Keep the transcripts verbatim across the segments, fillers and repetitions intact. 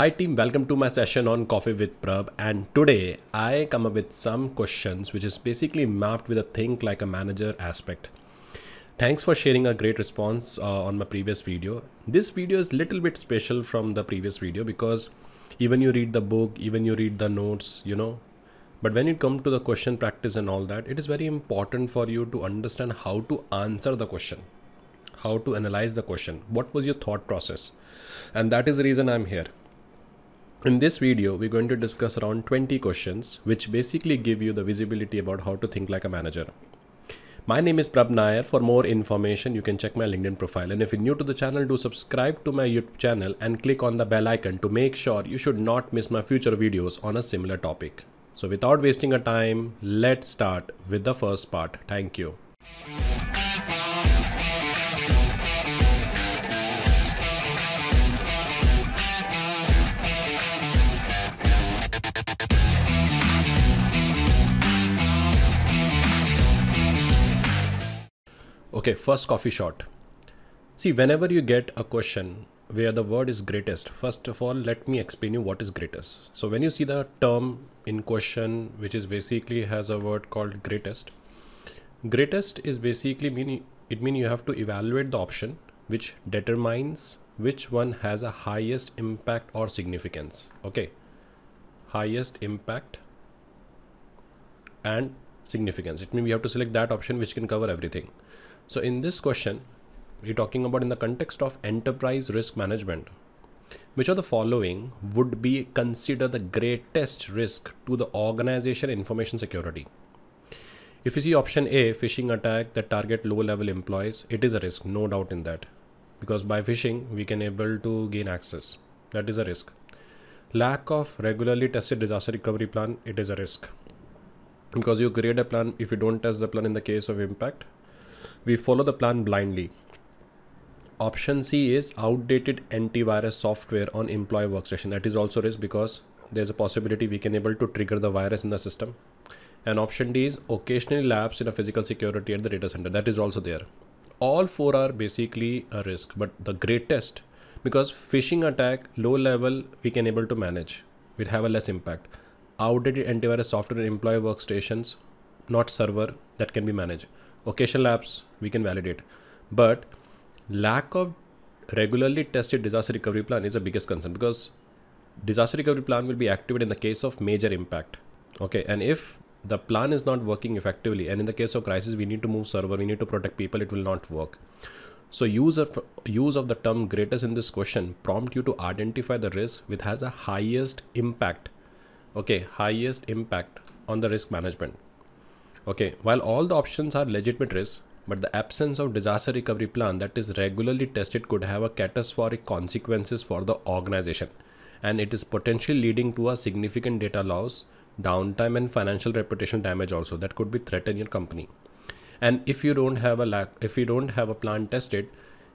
Hi team, welcome to my session on Coffee with Prabh, and today I come up with some questions which is basically mapped with a think like a manager aspect. Thanks for sharing a great response uh, on my previous video. This video is little bit special from the previous video because even you read the book, even you read the notes, you know, but when you come to the question practice and all that, it is very important for you to understand how to answer the question, how to analyze the question, what was your thought process, and that is the reason I'm here. In this video, we're going to discuss around twenty questions, which basically give you the visibility about how to think like a manager. My name is Prabh Nair. For more information, you can check my LinkedIn profile. And if you're new to the channel, do subscribe to my YouTube channel and click on the bell icon to make sure you should not miss my future videos on a similar topic. So without wasting your time, let's start with the first part. Thank you. Okay, first coffee shot. See, whenever you get a question where the word is greatest, first of all, let me explain you what is greatest. So when you see the term in question, which is basically has a word called greatest, greatest is basically mean, it means you have to evaluate the option which determines which one has a highest impact or significance. Okay, highest impact and significance. It means we have to select that option which can cover everything. So in this question, we're talking about in the context of enterprise risk management, which of the following would be considered the greatest risk to the organization information security? If you see option A, phishing attack that target low-level employees, it is a risk, no doubt in that, because by phishing, we can able to gain access. That is a risk. Lack of regularly tested disaster recovery plan, it is a risk, because you create a plan. If you don't test the plan in the case of impact, we follow the plan blindly. Option C is outdated antivirus software on employee workstation. That is also risk because there's a possibility we can able to trigger the virus in the system. And option D is occasionally lapse in a physical security at the data center. That is also there. All four are basically a risk, but the greatest, because phishing attack, low level, we can able to manage. We'd have a less impact. Outdated antivirus software in employee workstations, not server, that can be managed. Occasional lapse, we can validate, but lack of regularly tested disaster recovery plan is the biggest concern, because disaster recovery plan will be activated in the case of major impact. Okay. And if the plan is not working effectively, and in the case of crisis, we need to move server, we need to protect people, it will not work. So use of, use of the term greatest in this question prompt you to identify the risk which has a highest impact. Okay. Highest impact on the risk management. Okay, while all the options are legitimate risks, but the absence of disaster recovery plan that is regularly tested could have a catastrophic consequences for the organization, and it is potentially leading to a significant data loss, downtime, and financial reputation damage also that could be threaten your company. And if you don't have a lack, if you don't have a plan tested,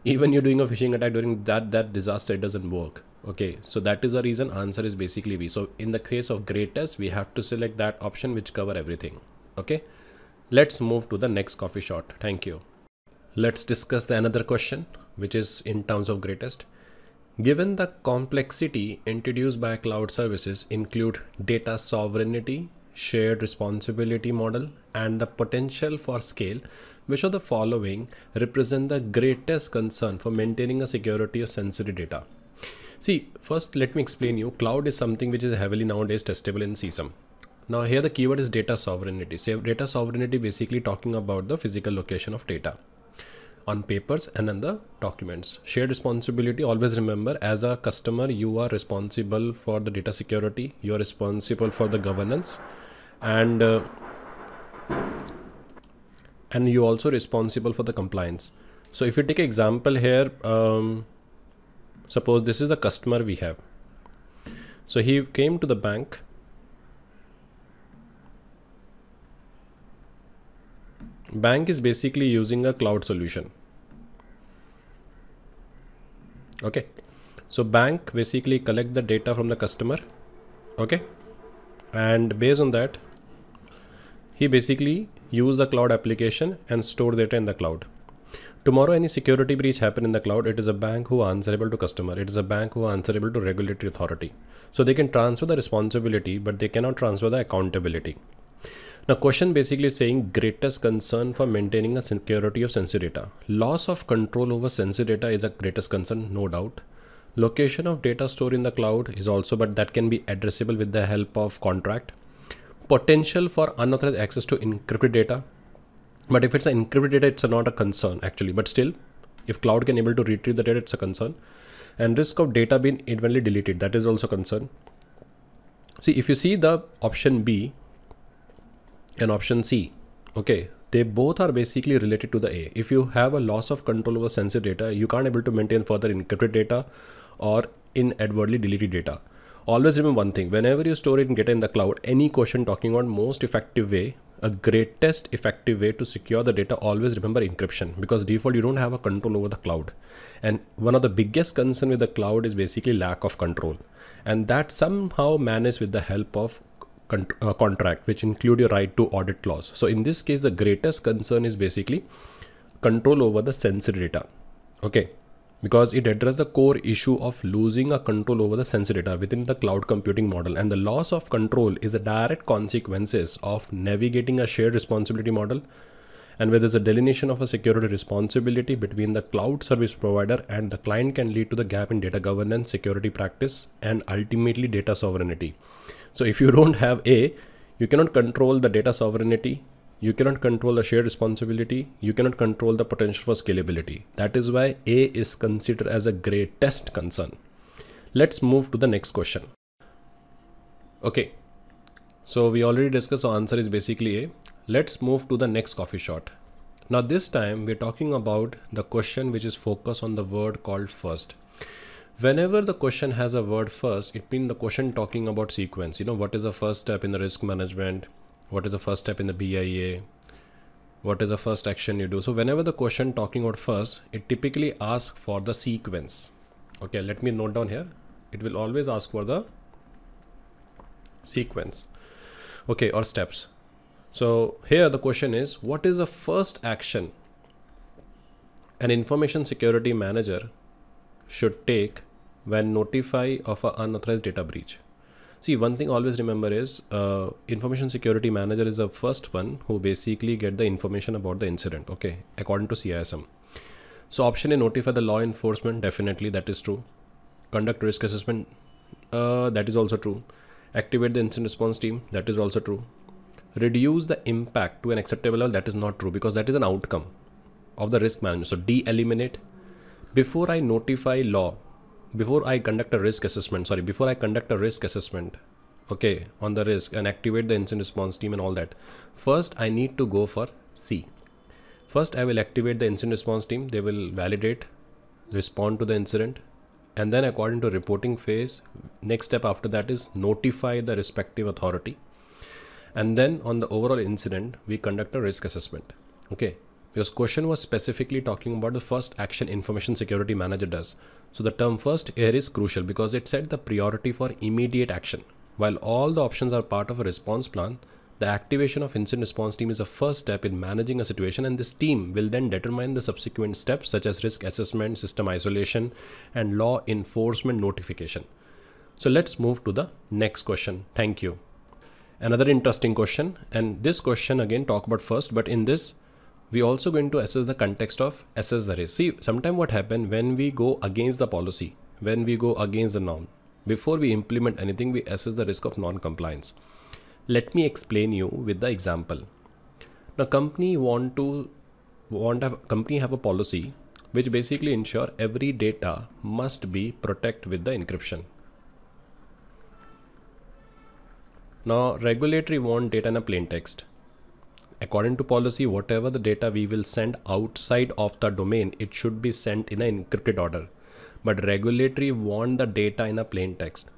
even you're doing a phishing attack during that that disaster, it doesn't work. Okay, so that is the reason answer is basically B. So in the case of greatest, we have to select that option which cover everything. Okay, let's move to the next coffee shot. Thank you. Let's discuss the another question, which is in terms of greatest. Given the complexity introduced by cloud services include data sovereignty, shared responsibility model, and the potential for scale, which of the following represent the greatest concern for maintaining a security of sensory data? See, first, let me explain you. Cloud is something which is heavily nowadays testable in C S M. Now here the keyword is data sovereignty. So data sovereignty basically talking about the physical location of data on papers and on the documents. Shared responsibility, always remember as a customer, you are responsible for the data security. You are responsible for the governance, and, uh, and you also responsible for the compliance. So if you take example here, um, suppose this is the customer we have. So he came to the bank. Bank is basically using a cloud solution. Okay. So bank basically collect the data from the customer. Okay. And based on that, he basically use the cloud application and store data in the cloud. Tomorrow any security breach happen in the cloud, it is a bank who answerable to customer. It is a bank who answerable to regulatory authority. So they can transfer the responsibility, but they cannot transfer the accountability. Now question basically saying greatest concern for maintaining the security of sensor data. Loss of control over sensor data is a greatest concern, no doubt. Location of data stored in the cloud is also, but that can be addressable with the help of contract. Potential for unauthorized access to encrypted data. But if it's an encrypted data, it's not a concern actually. But still, if cloud can able to retrieve the data, it's a concern. And risk of data being evenly deleted, that is also a concern. See, if you see the option B and option C, okay, they both are basically related to the A. If you have a loss of control over sensitive data, you can't able to maintain further encrypted data or inadvertently deleted data. Always remember one thing, whenever you store it and get it in the cloud, any question talking about most effective way, a greatest effective way to secure the data, always remember encryption, because default you don't have a control over the cloud. And one of the biggest concern with the cloud is basically lack of control, and that somehow managed with the help of con uh, contract, which include your right to audit clause. So in this case, the greatest concern is basically control over the sensitive data. Okay. Because it addressed the core issue of losing a control over the sensor data within the cloud computing model, and the loss of control is a direct consequences of navigating a shared responsibility model, and where there's a delineation of a security responsibility between the cloud service provider and the client can lead to the gap in data governance, security practice, and ultimately data sovereignty. So if you don't have A, you cannot control the data sovereignty. You cannot control the shared responsibility. You cannot control the potential for scalability. That is why A is considered as a greatest concern. Let's move to the next question. Okay. So we already discussed, so answer is basically A. Let's move to the next coffee shot. Now this time we're talking about the question which is focused on the word called first. Whenever the question has a word first, it means the question talking about sequence. You know, what is the first step in the risk management? What is the first step in the B I A? What is the first action you do? So whenever the question talking about first, it typically asks for the sequence. Okay, let me note down here. It will always ask for the sequence. Okay, or steps. So here the question is, what is the first action an information security manager should take when notified of an unauthorized data breach? See, one thing always remember is uh, information security manager is the first one who basically get the information about the incident, okay, according to C I S M. So option A, notify the law enforcement, definitely that is true. Conduct risk assessment, uh, that is also true. Activate the incident response team, that is also true. Reduce the impact to an acceptable level, that is not true, because that is an outcome of the risk management. So D, eliminate. Before I notify law, before I conduct a risk assessment, sorry, before I conduct a risk assessment, okay, on the risk and activate the incident response team and all that, first I need to go for C. First I will activate the incident response team. They will validate, respond to the incident, and then according to reporting phase, next step after that is notify the respective authority. And then on the overall incident, we conduct a risk assessment, okay. Because question was specifically talking about the first action information security manager does. So the term first here is crucial because it set the priority for immediate action. While all the options are part of a response plan, the activation of incident response team is a first step in managing a situation, and this team will then determine the subsequent steps such as risk assessment, system isolation, and law enforcement notification. So let's move to the next question. Thank you. Another interesting question, and this question again talk about first, but in this we also going to assess the context of assess the risk. See, sometimes what happen when we go against the policy, when we go against the norm, before we implement anything, we assess the risk of non-compliance. Let me explain you with the example. Now, company want to want have company have a policy which basically ensure every data must be protected with the encryption. Now, regulatory want data in a plain text. According to policy, whatever the data we will send outside of the domain, it should be sent in an encrypted order. But regulatory want the data in a plain text.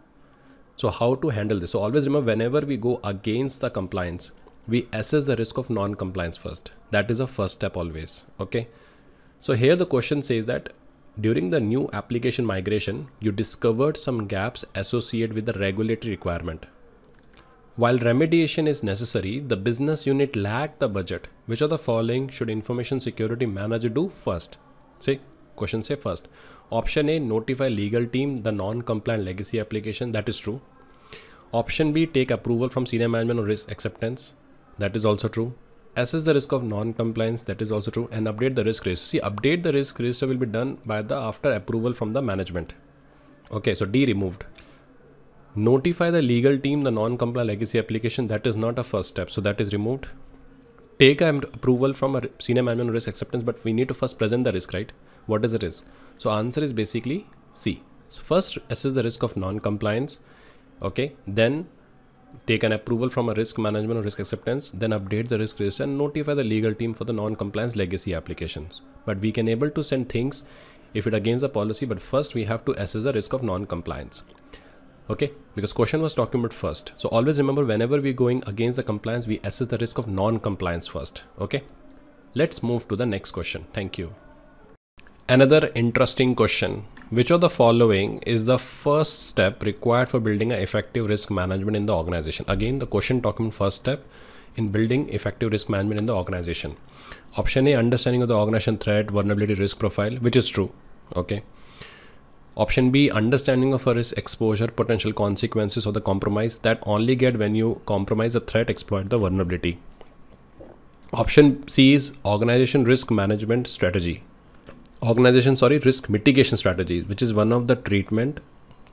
So how to handle this? So always remember, whenever we go against the compliance, we assess the risk of non-compliance first. That is the first step always. Okay. So here the question says that during the new application migration, you discovered some gaps associated with the regulatory requirement. While remediation is necessary, the business unit lack the budget. Which of the following should information security manager do first? See, question say first. Option A, notify legal team the non-compliant legacy application. That is true. Option B, take approval from senior management or risk acceptance. That is also true. Assess the risk of non-compliance. That is also true. And update the risk register. See, update the risk register will be done by the after approval from the management. Okay, so D removed. Notify the legal team the non-compliant legacy application. That is not a first step, so that is removed. Take an approval from a senior management risk acceptance, but we need to first present the risk, right? What is the risk? So answer is basically C. So first assess the risk of non-compliance. Okay, then take an approval from a risk management or risk acceptance, then update the risk register and notify the legal team for the non-compliance legacy applications. But we can able to send things if it against the policy, but first we have to assess the risk of non-compliance. Okay, because question was talking about first. So always remember, whenever we're going against the compliance, we assess the risk of non-compliance first. Okay, let's move to the next question. Thank you. Another interesting question. Which of the following is the first step required for building an effective risk management in the organization? Again, the question talking about first step in building effective risk management in the organization. Option A, understanding of the organization threat, vulnerability, risk profile, which is true. Okay. Option B, understanding of a risk exposure, potential consequences of the compromise that only get when you compromise a threat, exploit the vulnerability. Option C is organization risk management strategy. Organization, sorry, risk mitigation strategy, which is one of the treatment.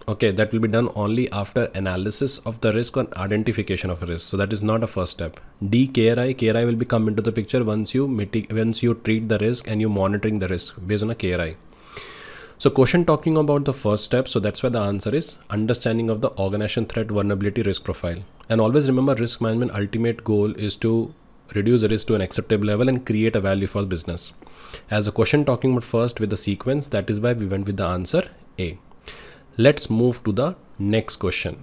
Okay, that will be done only after analysis of the risk or identification of a risk. So that is not a first step. D, K R I. K R I will be come into the picture once you mitigate, once you treat the risk and you monitoring the risk based on a K R I. So question talking about the first step. So that's why the answer is understanding of the organization threat, vulnerability, risk profile. And always remember, risk management ultimate goal is to reduce the risk to an acceptable level and create a value for business. As a question talking about first with the sequence, that is why we went with the answer A. Let's move to the next question.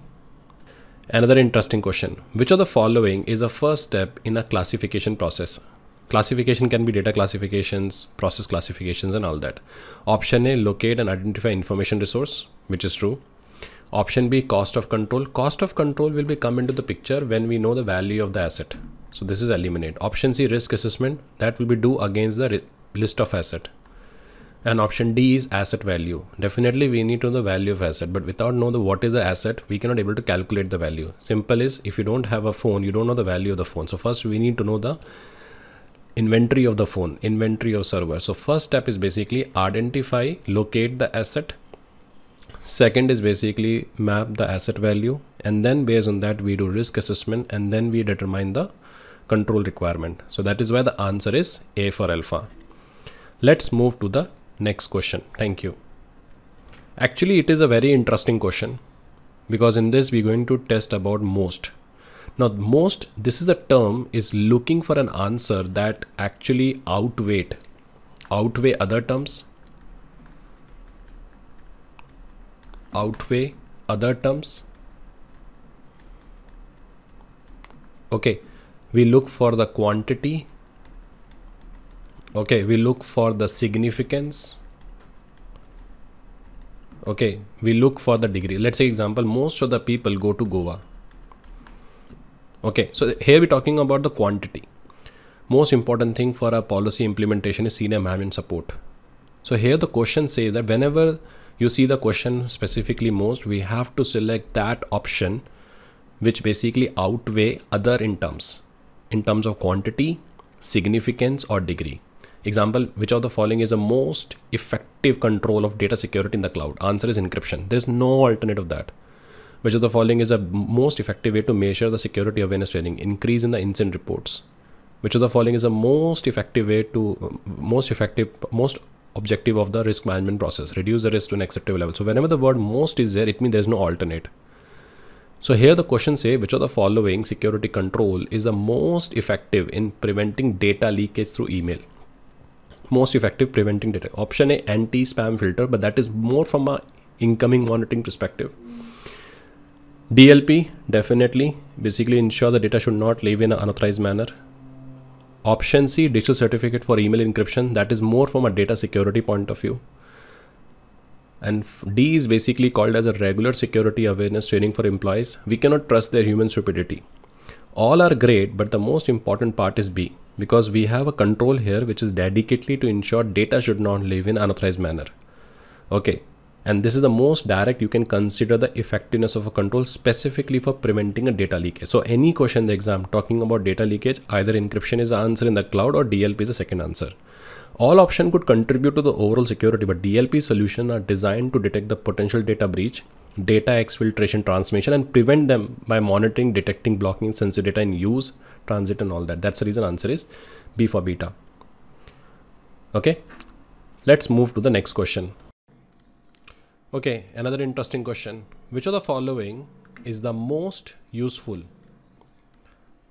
Another interesting question. Which of the following is a first step in a classification process? Classification can be data classifications, process classifications and all that. Option A, locate and identify information resource, which is true. Option B, cost of control. Cost of control will be come into the picture when we know the value of the asset. So this is eliminate. Option C, risk assessment, that will be do against the list of asset. And option D is asset value. Definitely we need to know the value of asset, but without know the what is the asset, we cannot able to calculate the value. Simple is, if you don't have a phone, you don't know the value of the phone. So first we need to know the inventory of the phone, inventory of server. So first step is basically identify, locate the asset. Second is basically map the asset value, and then based on that we do risk assessment and then we determine the control requirement. So that is why the answer is A for alpha. Let's move to the next question. Thank you. Actually, it is a very interesting question because in this we're going to test about most. Now most, this is the term, is looking for an answer that actually outweigh, outweigh other terms, outweigh other terms. Okay, we look for the quantity. Okay, we look for the significance. Okay, we look for the degree. Let's say example, most of the people go to Goa. Okay, so here we're talking about the quantity. Most important thing for a policy implementation is senior management support. So here the question says that whenever you see the question specifically most, we have to select that option which basically outweigh other in terms, in terms of quantity, significance or degree. Example, which of the following is the most effective control of data security in the cloud? Answer is encryption. There's no alternative to that. Which of the following is a most effective way to measure the security awareness training? Increase in the incident reports. Which of the following is a most effective way to, most effective, most objective of the risk management process? Reduce the risk to an acceptable level. So whenever the word most is there, it means there's no alternate. So here the question say, which of the following security control is the most effective in preventing data leakage through email? Most effective preventing data. Option A, anti-spam filter, but that is more from a incoming monitoring perspective. D L P, definitely, basically ensure the data should not leave in an unauthorized manner. Option C, digital certificate for email encryption, that is more from a data security point of view. And D is basically called as a regular security awareness training for employees. We cannot trust their human stupidity. All are great, but the most important part is B, because we have a control here which is dedicatedly to ensure data should not live in unauthorized manner. Okay. And this is the most direct you can consider the effectiveness of a control specifically for preventing a data leakage. So any question in the exam talking about data leakage, either encryption is the answer in the cloud or D L P is the second answer. All options could contribute to the overall security, but D L P solutions are designed to detect the potential data breach, data exfiltration, transmission, and prevent them by monitoring, detecting, blocking sensitive data in use, transit, and all that. That's the reason answer is B for beta. Okay, let's move to the next question. Okay, another interesting question. Which of the following is the most useful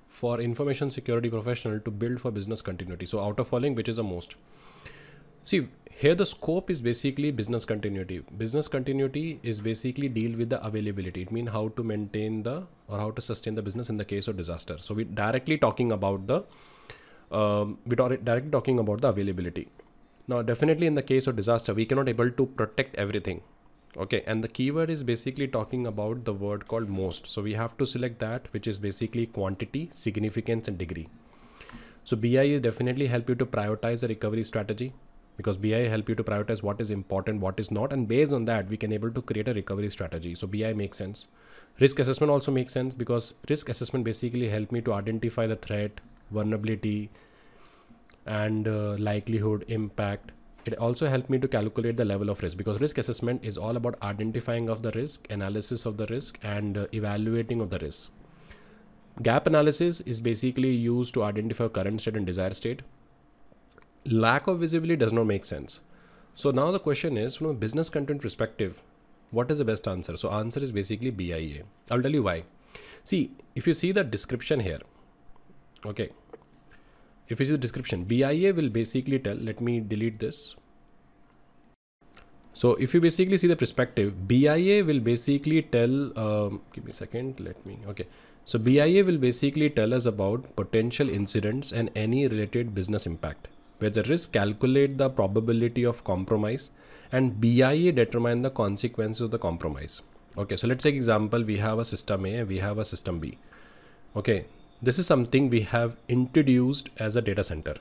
for information security professional to build for business continuity? So out of following, which is the most? See, here the scope is basically business continuity. Business continuity is basically deal with the availability. It means how to maintain the or how to sustain the business in the case of disaster. So we directly talking about the um, we are directly talking about the availability. Now, definitely in the case of disaster, we cannot able to protect everything. Okay, and the keyword is basically talking about the word called most. So we have to select that, which is basically quantity, significance, and degree. So B I A definitely help you to prioritize the recovery strategy, because B I A help you to prioritize what is important, what is not. And based on that, we can able to create a recovery strategy. So B I A makes sense. Risk assessment also makes sense, because risk assessment basically help me to identify the threat, vulnerability, and uh, likelihood impact. It also helped me to calculate the level of risk, because risk assessment is all about identifying of the risk, analysis of the risk, and uh, evaluating of the risk. Gap analysis is basically used to identify current state and desired state. Lack of visibility does not make sense. So now the question is, from a business content perspective, what is the best answer? So answer is basically B I A. I'll tell you why. See, if you see the description here, okay. If you see the description, B I A will basically tell, let me delete this. So if you basically see the perspective, B I A will basically tell, um, give me a second, let me, okay. So B I A will basically tell us about potential incidents and any related business impact, where the risk calculate the probability of compromise and B I A determine the consequences of the compromise. Okay, so let's take example, we have a system A and we have a system B. Okay. This is something we have introduced as a data center.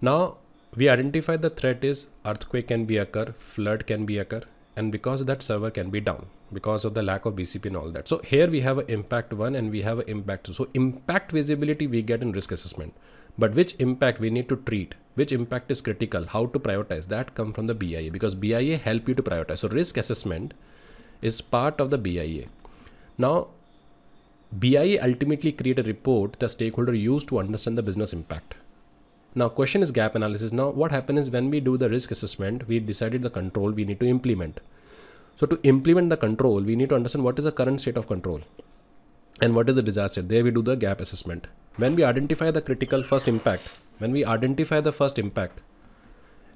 Now we identify the threat is earthquake can be occur, flood can be occur, and because of that server can be down because of the lack of B C P and all that. So here we have an impact one and we have an impact two. So impact visibility we get in risk assessment, but which impact we need to treat, which impact is critical, how to prioritize, that come from the B I A, because B I A help you to prioritize. So risk assessment is part of the B I A. Now, B I A ultimately create a report the stakeholder used to understand the business impact. Now question is gap analysis. Now what happened is when we do the risk assessment, we decided the control we need to implement. So to implement the control, we need to understand what is the current state of control and what is the disaster. There we do the gap assessment. When we identify the critical first impact, when we identify the first impact,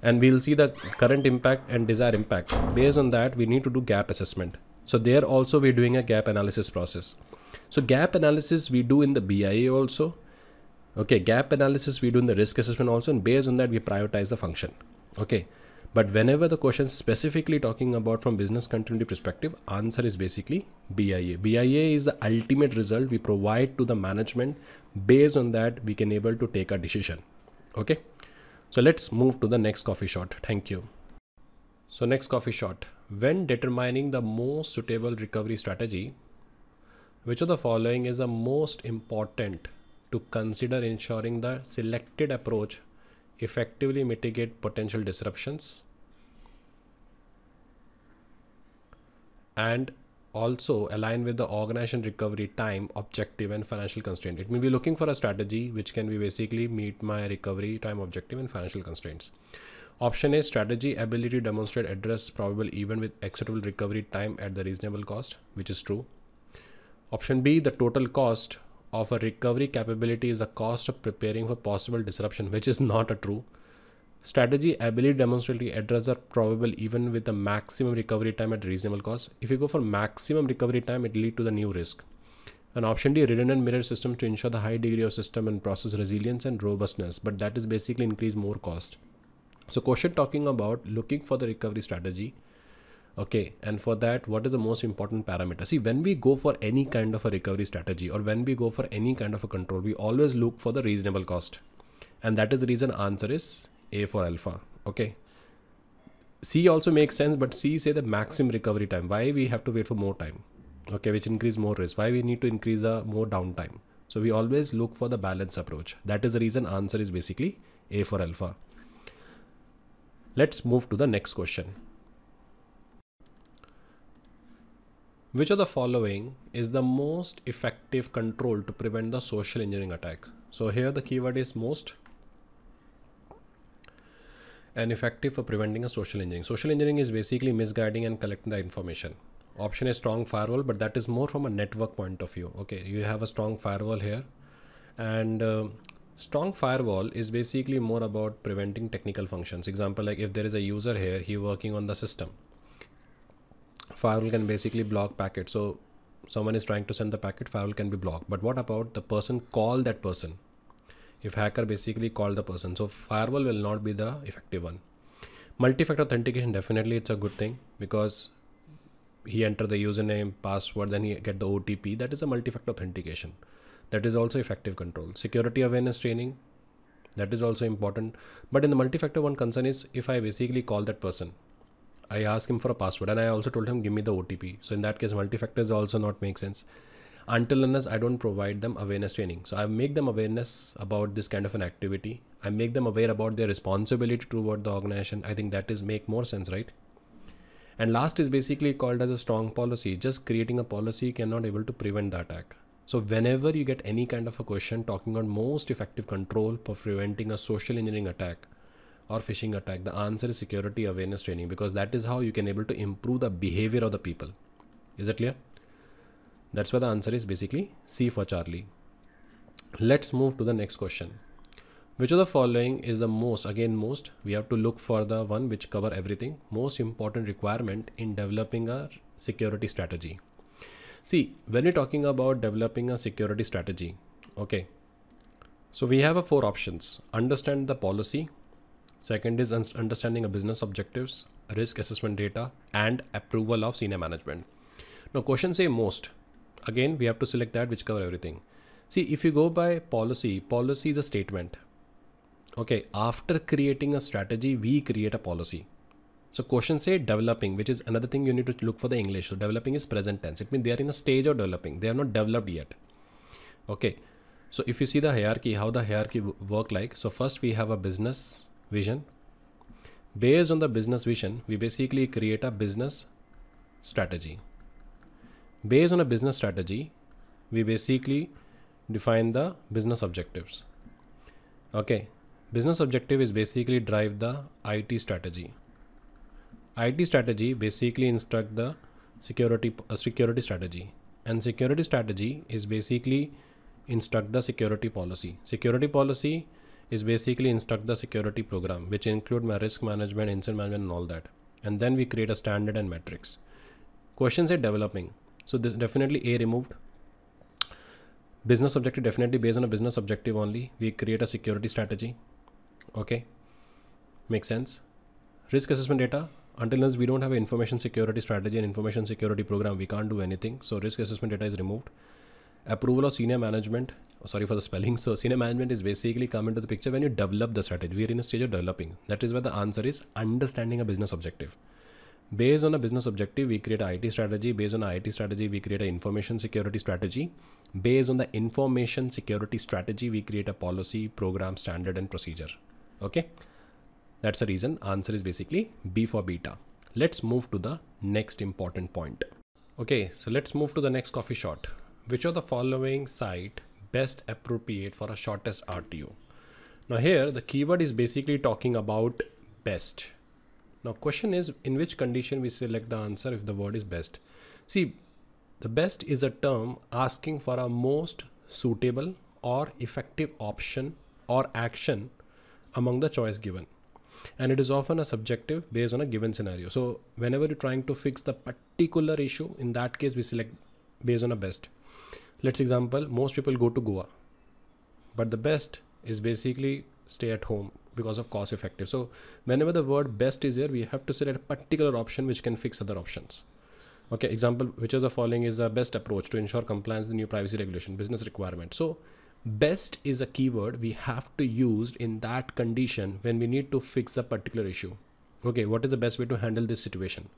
and we'll see the current impact and desired impact. Based on that, we need to do gap assessment. So there also we're doing a gap analysis process. So gap analysis we do in the B I A also. Okay, gap analysis we do in the risk assessment also, and based on that we prioritize the function. Okay, but whenever the question is specifically talking about from business continuity perspective, answer is basically B I A. B I A is the ultimate result we provide to the management. Based on that, we can able to take a decision. Okay, so let's move to the next coffee shot. Thank you. So next coffee shot. When determining the most suitable recovery strategy, which of the following is the most important to consider ensuring the selected approach effectively mitigate potential disruptions and also align with the organization recovery time, objective, and financial constraint? It may be looking for a strategy which can be basically meet my recovery time, objective, and financial constraints. Option A, strategy, ability to demonstrate, address probable event with acceptable recovery time at the reasonable cost, which is true. Option B, the total cost of a recovery capability is the cost of preparing for possible disruption, which is not a true. Strategy, ability to demonstrate, address the probable even with the maximum recovery time at reasonable cost. If you go for maximum recovery time, it leads to the new risk. And option D, redundant mirror system to ensure the high degree of system and process resilience and robustness, but that is basically increase more cost. So question talking about looking for the recovery strategy Okay, and for that, what is the most important parameter? See, when we go for any kind of a recovery strategy or when we go for any kind of a control, we always look for the reasonable cost. And that is the reason answer is A for alpha. Okay. C also makes sense, but C say the maximum recovery time. Why we have to wait for more time? Okay, which increase more risk. Why we need to increase the more downtime? So we always look for the balance approach. That is the reason answer is basically A for alpha. Let's move to the next question. Which of the following is the most effective control to prevent the social engineering attack? So here the keyword is most and effective for preventing a social engineering. Social engineering is basically misguiding and collecting the information. Option is strong firewall, but that is more from a network point of view. Okay, you have a strong firewall here, and uh, strong firewall is basically more about preventing technical functions. Example, like if there is a user here, he working on the system. Firewall can basically block packets. So someone is trying to send the packet, firewall can be blocked. But what about the person call that person? If hacker basically called the person, so firewall will not be the effective one. Multi-factor authentication, definitely it's a good thing, because he enter the username, password, then he get the O T P. That is a multi-factor authentication. That is also effective control. Security awareness training, that is also important. But in the multi-factor one, concern is if I basically call that person, I ask him for a password and I also told him, give me the O T P. So in that case, multi-factor is also not make sense until unless I don't provide them awareness training. So I make them awareness about this kind of an activity. I make them aware about their responsibility toward the organization. I think that is make more sense, right? And last is basically called as a strong policy. Just creating a policy cannot able to prevent the attack. So whenever you get any kind of a question talking on most effective control for preventing a social engineering attack or phishing attack, the answer is security awareness training, because that is how you can able to improve the behavior of the people. Is it clear? That's why the answer is basically C for Charlie. Let's move to the next question. Which of the following is the most, again most, we have to look for the one which cover everything, most important requirement in developing a security strategy. See, when we're talking about developing a security strategy, okay, so we have a four options. Understand the policy. Second is understanding a business objectives, risk assessment data, and approval of senior management. Now question say most, again, we have to select that which cover everything. See, if you go by policy, policy is a statement. Okay. After creating a strategy, we create a policy. So question say developing, which is another thing you need to look for the English. So developing is present tense. It means they are in a stage of developing. They are not developed yet. Okay. So if you see the hierarchy, how the hierarchy work like, so first we have a business vision. Based on the business vision, we basically create a business strategy. Based on a business strategy, we basically define the business objectives. Okay, business objective is basically drive the I T strategy. I T strategy basically instruct the security uh, security strategy, and security strategy is basically instruct the security policy. Security policy is basically instruct the security program, which include my risk management, incident management, and all that. And then we create a standard and metrics. Questions are developing. So this definitely A removed. Business objective, definitely based on a business objective only, we create a security strategy. Okay. Makes sense. Risk assessment data. Until as we don't have an information security strategy and information security program, we can't do anything. So risk assessment data is removed. Approval of senior management, sorry for the spelling. So senior management is basically come into the picture when you develop the strategy. We are in a stage of developing. That is where the answer is understanding a business objective. Based on a business objective, we create an I T strategy. Based on an I T strategy, we create an information security strategy. Based on the information security strategy, we create a policy, program, standard, and procedure. Okay. That's the reason answer is basically B for beta. Let's move to the next important point. Okay. So let's move to the next coffee shot. Which of the following site best appropriate for a shortest R T O? Now here the keyword is basically talking about best. Now question is in which condition we select the answer if the word is best. See, the best is a term asking for a most suitable or effective option or action among the choice given. And it is often a subjective based on a given scenario. So whenever you're trying to fix the particular issue, in that case, we select based on a best. Let's example, most people go to Goa, but the best is basically stay at home. because of cost effective. So whenever the word best is here, we have to select a particular option which can fix other options. Okay, example, which of the following is the best approach to ensure compliance with the new privacy regulation, business requirement. So best is a keyword we have to use in that condition when we need to fix a particular issue. Okay, what is the best way to handle this situation?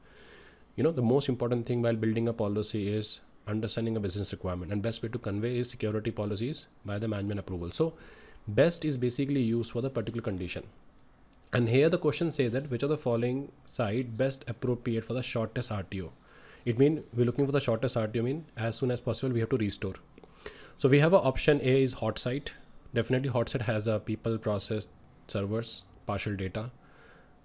You know, the most important thing while building a policy is understanding a business requirement, and best way to convey is security policies by the management approval. So best is basically used for the particular condition. And here the question says that which of the following side best appropriate for the shortest R T O. It means we're looking for the shortest R T O, mean as soon as possible we have to restore. So we have an option A is hot site. Definitely hot site has a people, process, servers, partial data.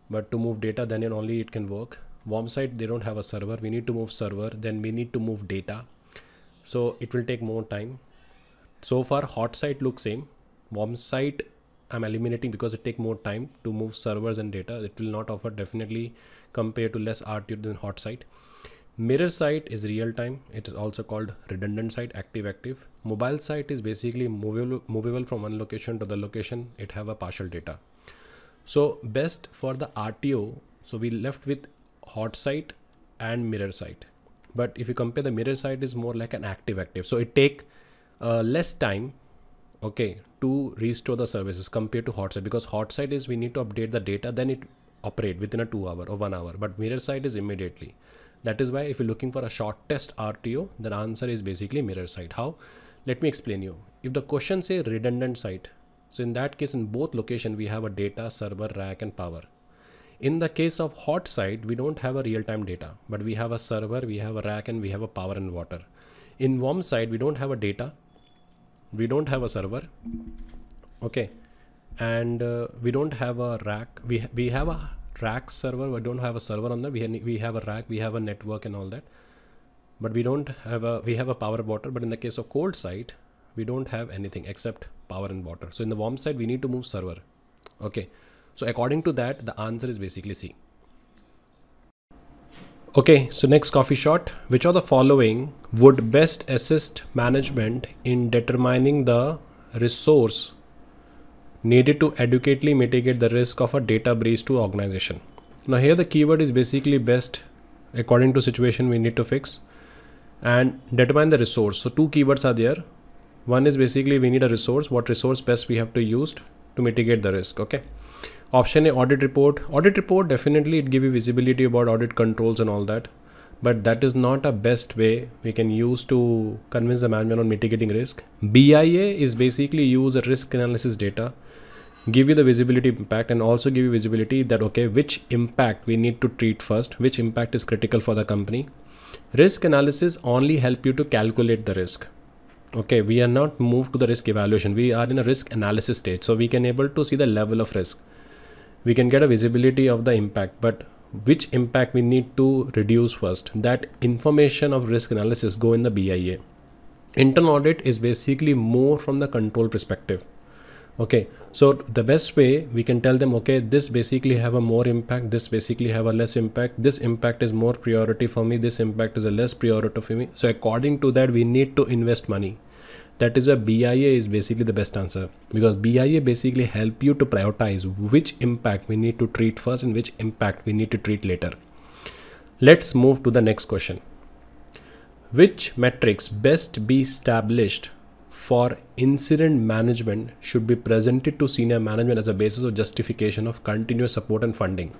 But to move data, then and only it can work. Warm site, they don't have a server. We need to move server, then we need to move data. So it will take more time. So far hot site looks same. Warm site I'm eliminating because it takes more time to move servers and data. It will not offer definitely compared to less R T O than hot site. Mirror site is real time. It is also called redundant site, active active. Mobile site is basically movable, movable from one location to the location. It have a partial data. So best for the R T O. So we left with hot site and mirror site. But if you compare, the mirror site is more like an active active. So it take uh, less time, okay, to restore the services compared to hot site, because hot site is we need to update the data, then it operate within a two hour or one hour. But mirror site is immediately. That is why if you're looking for a shortest R T O, the answer is basically mirror site. How? Let me explain you. If the question say redundant site, so in that case, in both location, we have a data, server, rack and power. In the case of hot site, we don't have a real time data, but we have a server, we have a rack and we have a power and water. In warm site, we don't have a data. We don't have a server. Okay. And uh, we don't have a rack. We, ha we have a rack server, we don't have a server on that. We, ha we have a rack, we have a network and all that, but we don't have a, we have a power and water. But in the case of cold site, we don't have anything except power and water. So in the warm site, we need to move server. Okay. So according to that, the answer is basically C. Okay. So next coffee shot, which of the following would best assist management in determining the resource needed to adequately mitigate the risk of a data breach to organization. Now here the keyword is basically best according to situation we need to fix and determine the resource. So two keywords are there. One is basically we need a resource, what resource best we have to use to mitigate the risk. Okay. Option A, audit report. Audit report, definitely it gives you visibility about audit controls and all that, but that is not a best way we can use to convince the management on mitigating risk. B I A is basically use a risk analysis data, give you the visibility impact and also give you visibility that, okay, which impact we need to treat first, which impact is critical for the company. Risk analysis only help you to calculate the risk. Okay, we are not moved to the risk evaluation. We are in a risk analysis stage. So we can able to see the level of risk. We can get a visibility of the impact, but which impact we need to reduce first, that information of risk analysis go in the B I A. Internal audit is basically more from the control perspective. Okay. So the best way we can tell them, okay, this basically have a more impact. This basically have a less impact. This impact is more priority for me. This impact is a less priority for me. So according to that, we need to invest money. That is where B I A is basically the best answer, because B I A basically help you to prioritize which impact we need to treat first and which impact we need to treat later. Let's move to the next question. Which metrics best be established for incident management should be presented to senior management as a basis of justification of continuous support and funding?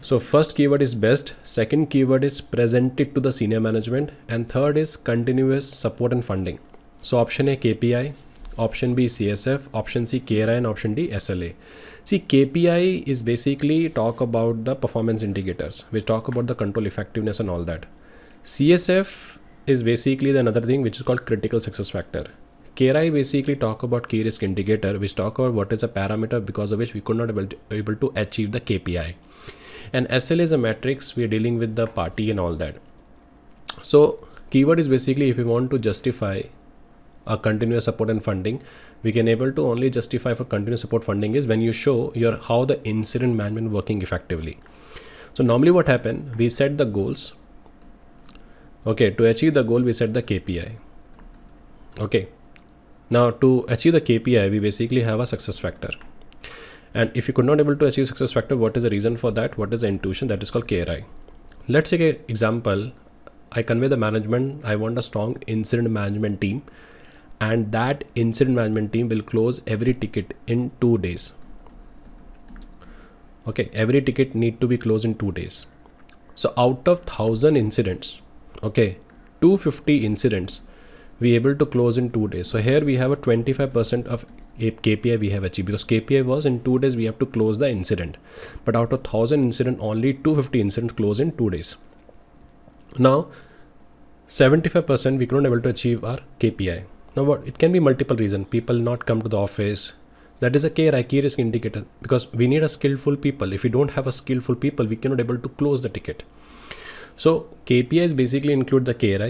So first keyword is best, second keyword is presented to the senior management, and third is continuous support and funding. So option A, K P I, option B, C S F, option C, K R I, and option D, S L A. See, K P I is basically talk about the performance indicators. We talk about the control effectiveness and all that. C S F is basically the another thing which is called critical success factor. K R I basically talk about key risk indicator, which talk about what is a parameter because of which we could not able to, able to achieve the K P I. And S L A is a matrix. We are dealing with the party and all that. So keyword is basically if you want to justify a continuous support and funding, we can able to only justify for continuous support funding is when you show your how the incident management working effectively. So normally what happen, we set the goals. Okay, to achieve the goal, we set the K P I. Okay, now to achieve the K P I, we basically have a success factor. And if you could not able to achieve success factor, what is the reason for that? What is the intuition? That is called K R I. Let's take an example. I convey the management. I want a strong incident management team, and that incident management team will close every ticket in two days. Okay, every ticket need to be closed in two days. So out of one thousand incidents, okay, two hundred fifty incidents, we able to close in two days. So here we have a twenty-five percent of K P I we have achieved, because K P I was in two days we have to close the incident. But out of one thousand incidents, only two hundred fifty incidents close in two days. Now, seventy-five percent we couldn't able to achieve our K P I. Now what, it can be multiple reasons. People not come to the office. That is a K R I, key risk indicator, because we need a skillful people. If we don't have a skillful people, we cannot able to close the ticket. So K P Is basically include the K R I.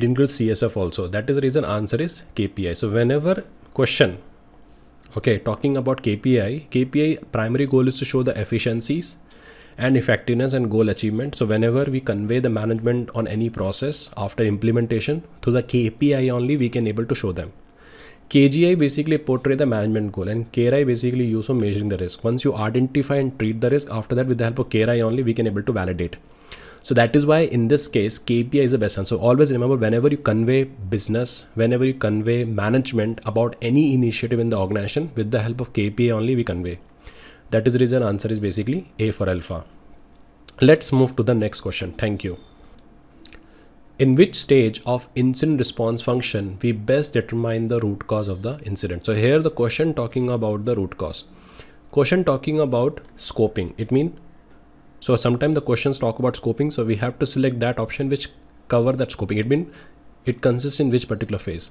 It includes C S F also. That is the reason answer is K P I. So whenever question, okay, talking about K P I, K P I primary goal is to show the efficiencies and effectiveness and goal achievement. So whenever we convey the management on any process after implementation, through the K P I only we can able to show them. K G I basically portray the management goal, and K R I basically used for measuring the risk. Once you identify and treat the risk, after that with the help of K R I only we can able to validate. So that is why in this case K P I is the best answer. So always remember, whenever you convey business, whenever you convey management about any initiative in the organization, with the help of K P I only we convey. That is the reason answer is basically A for alpha. Let's move to the next question. Thank you. In which stage of incident response function we best determine the root cause of the incident? So here the question talking about the root cause. Question talking about scoping. It means, so sometimes the questions talk about scoping. So we have to select that option which cover that scoping. It means it consists in which particular phase.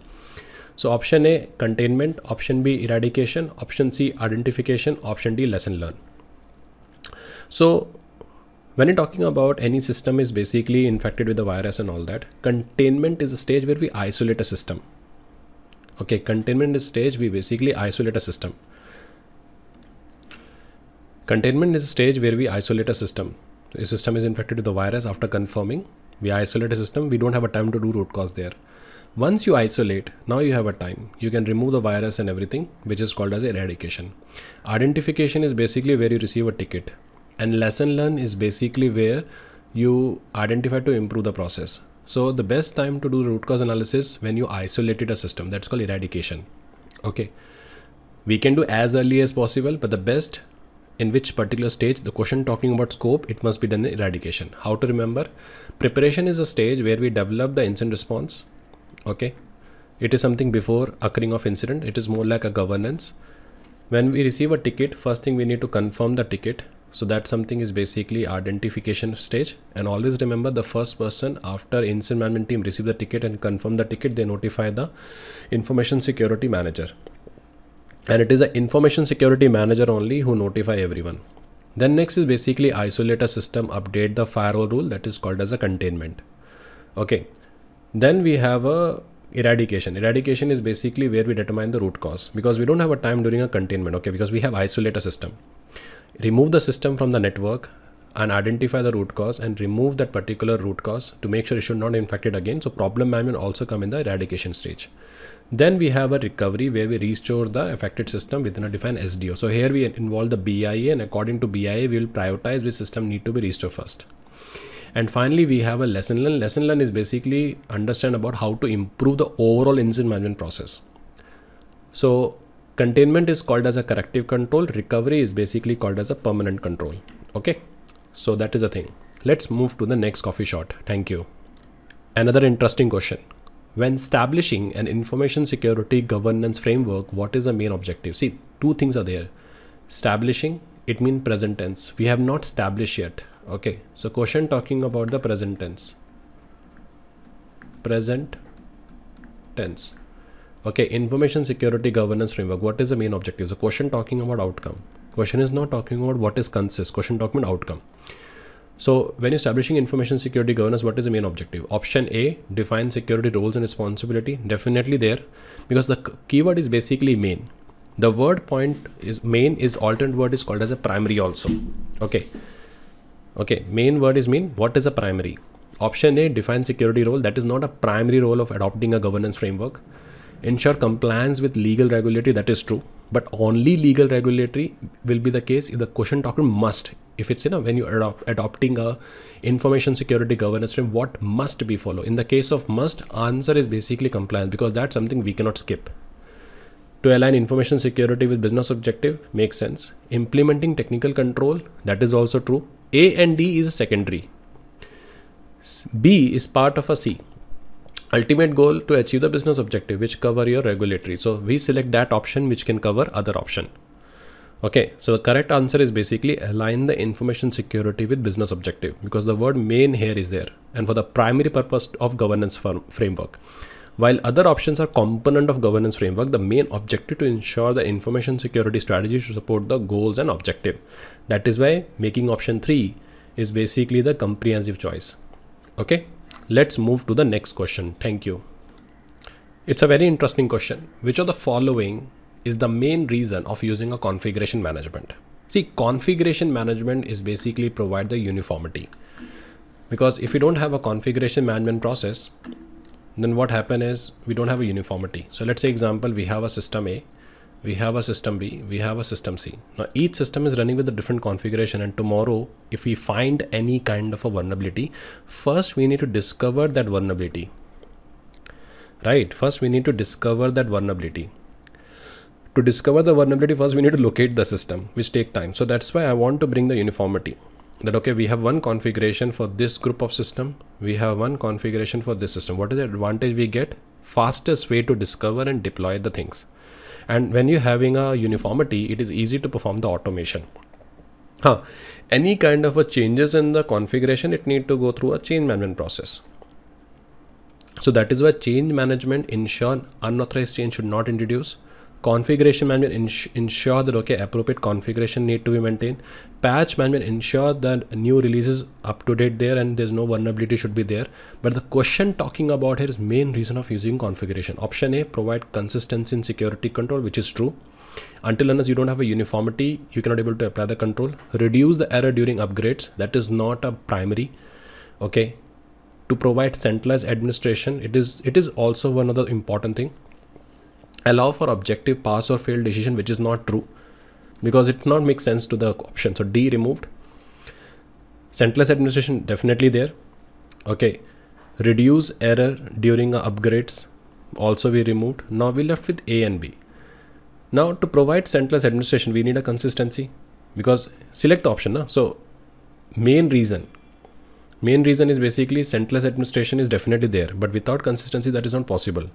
So option A, containment, option B, eradication, option C, identification, option D, lesson learned. So when you're talking about any system is basically infected with the virus and all that, containment is a stage where we isolate a system. Okay, containment is stage we basically isolate a system. Containment is a stage where we isolate a system. A system is infected with the virus. After confirming, we isolate a system. We don't have a time to do root cause there. Once you isolate, now you have a time. You can remove the virus and everything, which is called as eradication. Identification is basically where you receive a ticket. And lesson learned is basically where you identify to improve the process. So the best time to do root cause analysis when you isolated a system, that's called eradication. Okay, we can do as early as possible, but the best in which particular stage, the question talking about scope, it must be done in eradication. How to remember? Preparation is a stage where we develop the incident response. Okay, it is something before occurring of incident. It is more like a governance. When we receive a ticket, first thing we need to confirm the ticket. So that something is basically identification stage. And always remember, the first person after incident management team receive the ticket and confirm the ticket, they notify the information security manager. And it is an information security manager only who notify everyone. Then next is basically isolate a system, update the firewall rule, that is called as a containment. Okay. Then we have a eradication. Eradication is basically where we determine the root cause, because we don't have a time during a containment. Okay, because we have isolate a system. Remove the system from the network and identify the root cause and remove that particular root cause to make sure it should not infect it again. So problem management also come in the eradication stage. Then we have a recovery where we restore the affected system within a defined S D O. So here we involve the B I A, and according to B I A, we will prioritize which system need to be restored first. And finally, we have a lesson learned. Lesson learned is basically understand about how to improve the overall incident management process. So containment is called as a corrective control. Recovery is basically called as a permanent control. Okay. So that is the thing. Let's move to the next coffee shot. Thank you. Another interesting question. When establishing an information security governance framework, what is the main objective? See, two things are there. Establishing, it means present tense. We have not established yet. Okay, so question talking about the present tense. Present tense. Okay, information security governance framework. What is the main objective? So question talking about outcome. Question is not talking about what is consist. Question talking about outcome. So when establishing information security governance, what is the main objective? Option A, define security roles and responsibility. Definitely there, because the keyword is basically main. The word point is main is alternate word is called as a primary also. Okay. Okay, main word is mean. What is a primary? Option A, define security role. That is not a primary role of adopting a governance framework. Ensure compliance with legal regulatory. That is true. But only legal regulatory will be the case if the quotient document must, if it's, you know, when you adopt adopting a information security governance frame, what must be followed. In the case of must, answer is basically compliance, because that's something we cannot skip. To align information security with business objective makes sense. Implementing technical control, that is also true. A and D is a secondary. B is part of a C. Ultimate goal to achieve the business objective, which cover your regulatory. So we select that option which can cover other option. Okay, so the correct answer is basically align the information security with business objective, because the word main here is there and for the primary purpose of governance framework. While other options are component of governance framework, the main objective to ensure the information security strategy to support the goals and objective. That is why making option three is basically the comprehensive choice. Okay. Let's move to the next question. Thank you. It's a very interesting question. Which of the following is the main reason of using a configuration management? See, configuration management is basically provide the uniformity, because if you don't have a configuration management process, then what happen is we don't have a uniformity. So let's say example, we have a system A, we have a system B, we have a system C. Now each system is running with a different configuration, and tomorrow if we find any kind of a vulnerability, first we need to discover that vulnerability, right? First we need to discover that vulnerability. To discover the vulnerability, first we need to locate the system, which take time. So that's why I want to bring the uniformity, that okay, we have one configuration for this group of system, we have one configuration for this system. What is the advantage we get? Fastest way to discover and deploy the things. And when you're having a uniformity, it is easy to perform the automation. Huh. Any kind of a changes in the configuration, it need to go through a change management process. So that is why change management ensure unauthorized change should not introduce. Configuration management ensure that okay, appropriate configuration need to be maintained. Patch management ensure that new releases up to date there and there's no vulnerability should be there. But the question talking about here is main reason of using configuration. Option A, provide consistency in security control, which is true. Until unless you don't have a uniformity, you cannot able to apply the control. Reduce the error during upgrades. That is not a primary. Okay. To provide centralized administration, it is it is also one other important thing. Allow for objective pass or fail decision, which is not true because it not makes sense to the option. So D removed. Centralized administration definitely there. Okay. Reduce error during upgrades also we removed. Now we left with A and B. Now to provide centralized administration, we need a consistency, because select the option. Na? So main reason. Main reason is basically centralized administration is definitely there, but without consistency that is not possible.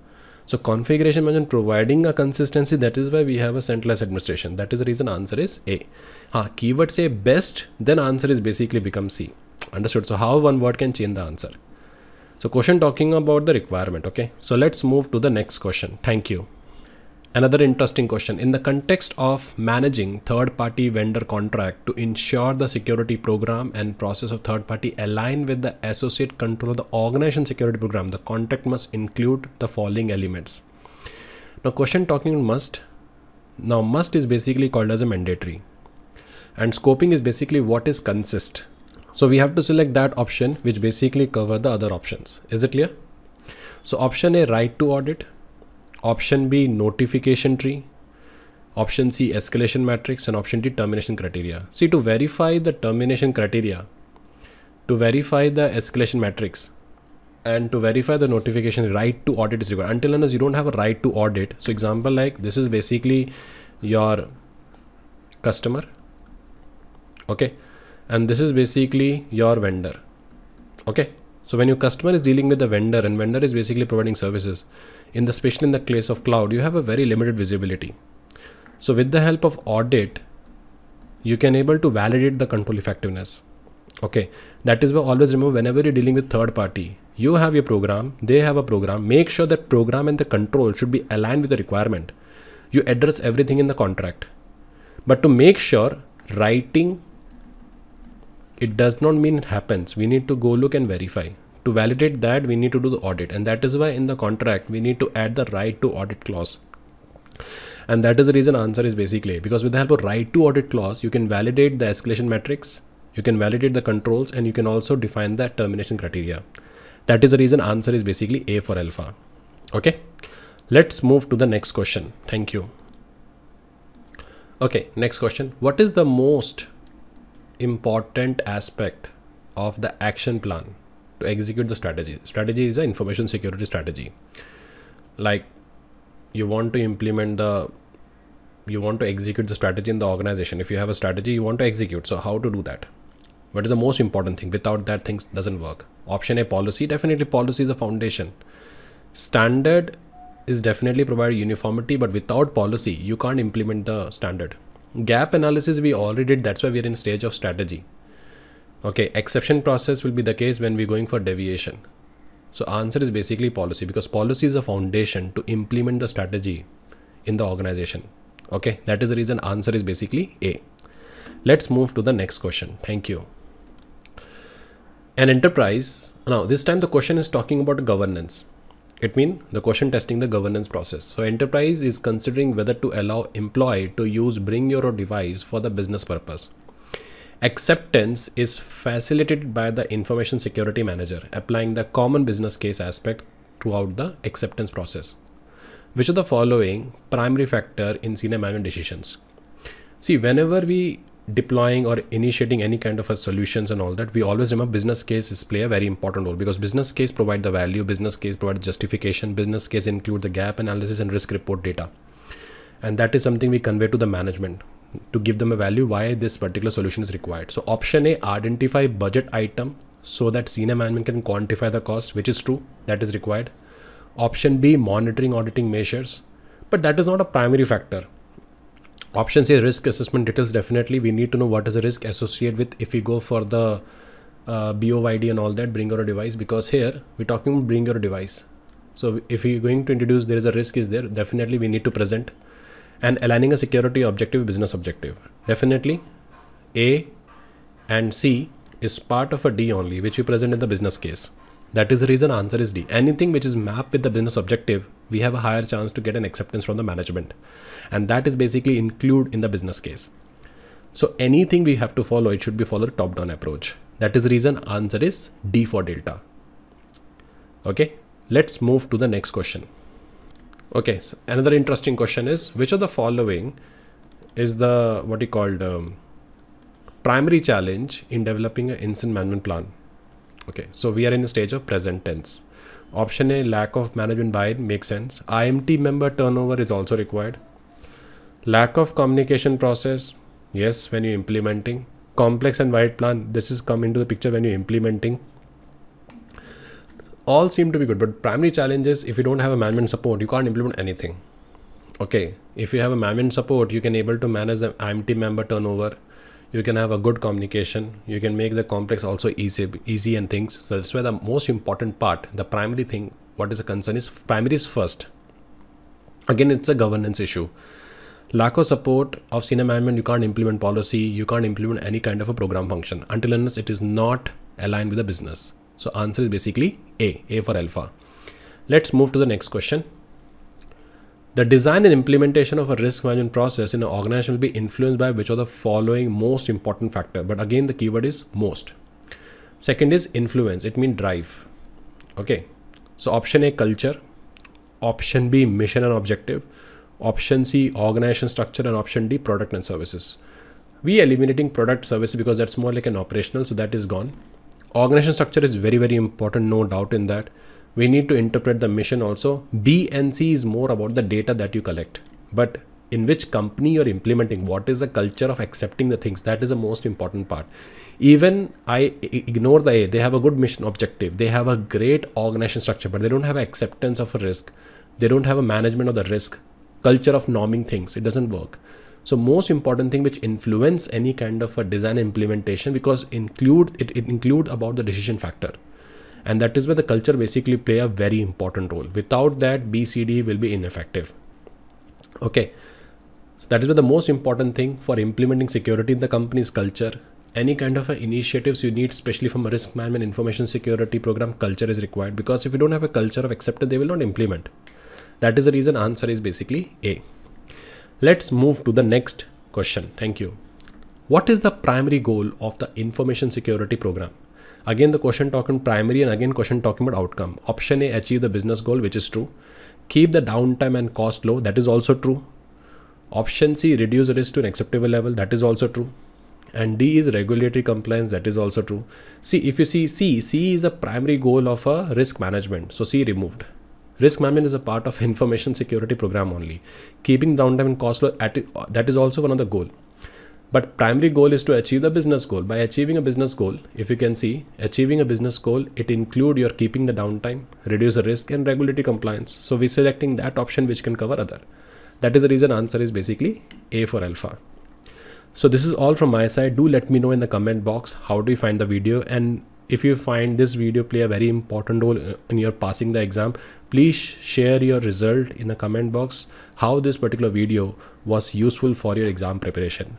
So configuration management providing a consistency, that is why we have a centralized administration. That is the reason answer is A. Ha, keyword say best, then answer is basically become C. Understood? So how one word can change the answer. So question talking about the requirement. Okay. So let's move to the next question. Thank you. Another interesting question. In the context of managing third party vendor contract to ensure the security program and process of third party align with the associate control of the organization security program, the contract must include the following elements. Now question talking must. Now must is basically called as a mandatory, and scoping is basically what is consist. So we have to select that option which basically cover the other options. Is it clear? So option A, right to audit. Option B, notification tree. Option C, escalation matrix. And option D, termination criteria. See, to verify the termination criteria, to verify the escalation matrix, and to verify the notification, right to audit is required. Until and unless you don't have a right to audit. So example, like this is basically your customer. Okay. And this is basically your vendor. Okay. So when your customer is dealing with the vendor and vendor is basically providing services, in the especially in the case of cloud, you have a very limited visibility. So with the help of audit, you can able to validate the control effectiveness. Okay. That is why always remember, whenever you're dealing with third party, you have your program, they have a program, make sure that program and the control should be aligned with the requirement. You address everything in the contract, but to make sure writing, it does not mean it happens. We need to go look and verify. To validate that, we need to do the audit. And that is why in the contract, we need to add the right to audit clause. And that is the reason answer is basically, because with the help of right to audit clause, you can validate the escalation matrix, you can validate the controls, and you can also define the termination criteria. That is the reason answer is basically A for alpha. Okay. Let's move to the next question. Thank you. Okay, next question. What is the most important aspect of the action plan to execute the strategy? Strategy is an information security strategy. Like you want to implement the, you want to execute the strategy in the organization. If you have a strategy, you want to execute. So how to do that? What is the most important thing? Without that, things doesn't work. Option A, policy. Definitely policy is a foundation. Standard is definitely provide uniformity, but without policy, you can't implement the standard. Gap analysis, we already did. That's why we're in stage of strategy. Okay. Exception process will be the case when we're going for deviation. So answer is basically policy, because policy is a foundation to implement the strategy in the organization. Okay. That is the reason answer is basically A. Let's move to the next question. Thank you. An enterprise. Now this time the question is talking about governance. It means the question testing the governance process. So enterprise is considering whether to allow employee to use bring your own device for the business purpose. Acceptance is facilitated by the information security manager, applying the common business case aspect throughout the acceptance process. Which of the following primary factor in senior management decisions? See, whenever we deploying or initiating any kind of a solutions and all that, we always remember business cases play a very important role, because business case provide the value, business case provide justification, business case include the gap analysis and risk report data. And that is something we convey to the management to give them a value why this particular solution is required. So option A, identify budget item so that senior management can quantify the cost, which is true, that is required. Option B, monitoring auditing measures, but that is not a primary factor. Option C, risk assessment details. Definitely we need to know what is the risk associated with if we go for the uh, B Y O D and all that, bring your device, because here we're talking about bring your device. So if you're going to introduce, there is a risk is there, definitely we need to present. And aligning a security objective with business objective. Definitely A and C is part of a D only, which we present in the business case. That is the reason answer is D. Anything which is mapped with the business objective, we have a higher chance to get an acceptance from the management. And that is basically include in the business case. So anything we have to follow, it should be follow the top-down approach. That is the reason answer is D for Delta. Okay, let's move to the next question. Okay, so another interesting question is, which of the following is the, what you called, um, primary challenge in developing an incident management plan? Okay, so we are in a stage of present tense. Option A, lack of management buy-in, makes sense. I M T member turnover is also required. Lack of communication process, yes, when you're implementing. Complex and wide plan, this is come into the picture when you're implementing. All seem to be good, but primary challenge is if you don't have a management support, you can't implement anything. Okay, if you have a management support, you can able to manage the I M T member turnover. You can have a good communication. You can make the complex also easy, easy and things. So that's where the most important part, the primary thing, what is a concern is primary is first. Again, it's a governance issue. Lack of support of senior management. You can't implement policy. You can't implement any kind of a program function until unless it is not aligned with the business. So answer is basically A, A for alpha. Let's move to the next question. The design and implementation of a risk management process in an organization will be influenced by which of the following most important factor. But again, the keyword is most. Second is influence. It means drive. Okay. So option A, culture. Option B, mission and objective. Option C, organization structure. And option D, product and services. We are eliminating product services because that's more like an operational. So that is gone. Organization structure is very, very important. No doubt in that. We need to interpret the mission also. B and C is more about the data that you collect, but in which company you're implementing, what is the culture of accepting the things? That is the most important part. Even I ignore the A, they have a good mission objective. They have a great organization structure, but they don't have acceptance of a risk. They don't have a management of the risk, culture of norming things. It doesn't work. So most important thing which influence any kind of a design implementation, because include it, it include about the decision factor. And that is where the culture basically play a very important role. Without that, B C D will be ineffective. Okay. So that is where the most important thing for implementing security in the company's culture. Any kind of a initiatives you need, especially from a risk management, information security program, culture is required, because if you don't have a culture of acceptance, they will not implement. That is the reason answer is basically A. Let's move to the next question. Thank you. What is the primary goal of the information security program? Again, the question talking primary, and again question talking about outcome. Option A, achieve the business goal, which is true. Keep the downtime and cost low. That is also true. Option C, reduce risk to an acceptable level, that is also true. And D is regulatory compliance, that is also true. See, if you see C, C is a primary goal of a risk management. So C removed. Risk management is a part of information security program only. Keeping downtime and cost low, at it, that is also one of the goal. But primary goal is to achieve the business goal. By achieving a business goal, if you can see, achieving a business goal, it includes your keeping the downtime, reduce the risk and regulatory compliance. So we're selecting that option which can cover other. That is the reason answer is basically A for alpha. So this is all from my side. Do let me know in the comment box how do you find the video, and if you find this video play a very important role in your passing the exam, please share your result in the comment box how this particular video was useful for your exam preparation.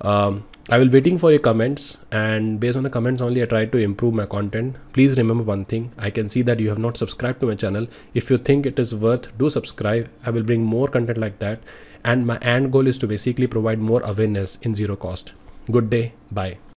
Um, I will waiting for your comments, and based on the comments only I try to improve my content. Please remember one thing, I can see that you have not subscribed to my channel. If you think it is worth, do subscribe. I will bring more content like that. And my end goal is to basically provide more awareness in zero cost. Good day. Bye.